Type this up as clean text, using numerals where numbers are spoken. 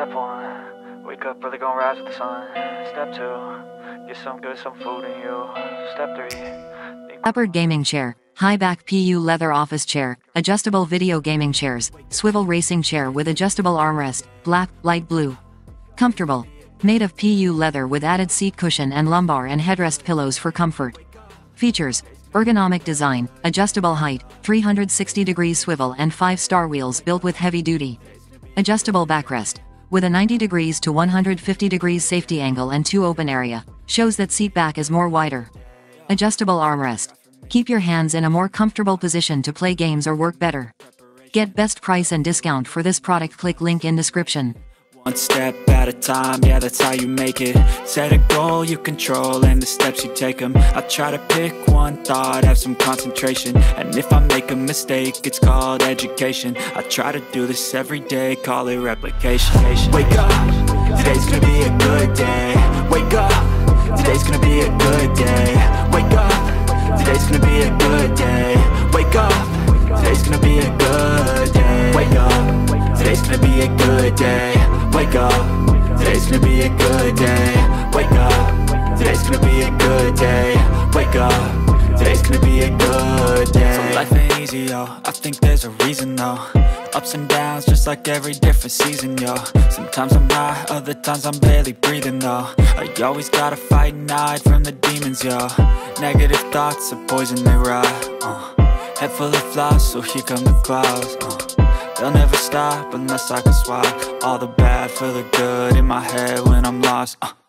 Step one, wake up early, gonna rise with the sun. Step two, get some good, some food in you. Step three. Leopard gaming chair, high back PU leather office chair, adjustable video gaming chairs, swivel racing chair with adjustable armrest, black, light blue. Comfortable. Made of PU leather with added seat cushion and lumbar and headrest pillows for comfort. Features, ergonomic design, adjustable height, 360-degree swivel and 5-star wheels built with heavy duty. Adjustable backrest, with a 90 degrees to 150 degrees safety angle and 2 open area, shows that seat back is more wider. Adjustable armrest, keep your hands in a more comfortable position to play games or work better. Get best price and discount for this product, click link in description. One step at a time, yeah, that's how you make it. Set a goal you control and the steps you take them. I try to pick one thought, have some concentration. And if I make a mistake, it's called education. I try to do this every day, call it replication. Wake up, today's gonna be a good day. Wake up, today's gonna be a good day. Wake up, today's gonna be a good day. Wake up, today's gonna be a good day. Wake up, today's gonna be a good day. Wake up, today's gonna be a good day. Wake up, today's gonna be a good day. Wake up, today's gonna be a good day. So life ain't easy, yo, I think there's a reason though. Ups and downs, just like every different season, yo. Sometimes I'm high, other times I'm barely breathing though. I always gotta fight and hide from the demons, yo. Negative thoughts are poison, they rot. Head full of flaws, so here come the clouds. They'll never stop unless I can swap all the bad for the good in my head when I'm lost.